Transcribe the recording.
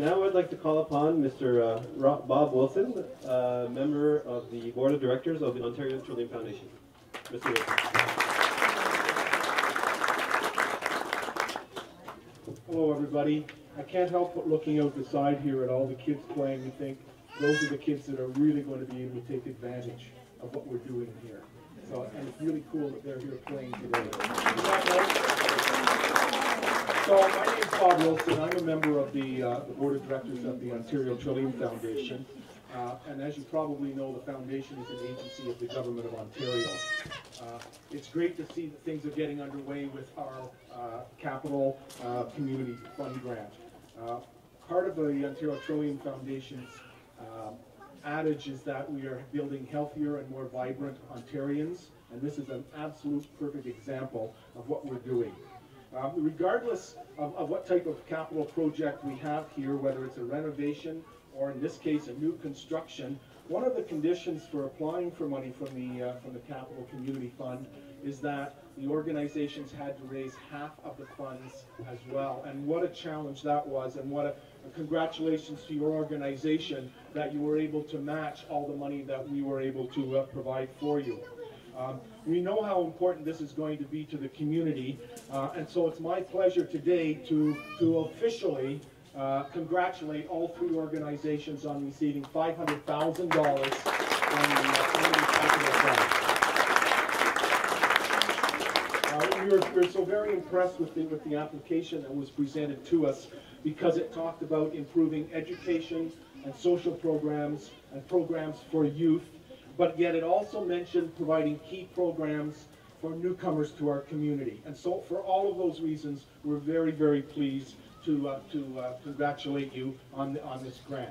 Now I'd like to call upon Mr. Bob Wilson, member of the Board of Directors of the Ontario Trillium Foundation. Mr. Wilson. Hello, everybody. I can't help but looking out the side here at all the kids playing and think, those are the kids that are really going to be able to take advantage of what we're doing here. So, and it's really cool that they're here playing today. So, my name is Bob Wilson. I'm a member of the Board of Directors of the Ontario Trillium Foundation. And as you probably know, the foundation is an agency of the Government of Ontario. It's great to see that things are getting underway with our Capital Community Fund grant. Part of the Ontario Trillium Foundation's adage is that we are building healthier and more vibrant Ontarians, and this is an absolute perfect example of what we're doing. Regardless of what type of capital project we have here, whether it's a renovation or in this case a new construction, one of the conditions for applying for money from the Capital Community Fund is that the organizations had to raise half of the funds as well. And what a challenge that was, and what a congratulations to your organization that you were able to match all the money that we were able to provide for you. We know how important this is going to be to the community, and so it's my pleasure today to officially congratulate all three organizations on receiving $500,000 from the Capital Fund. We're so very impressed with the application that was presented to us, because it talked about improving education and social programs and programs for youth, but yet it also mentioned providing key programs for newcomers to our community. And so for all of those reasons, we're very, very pleased to congratulate you on this grant.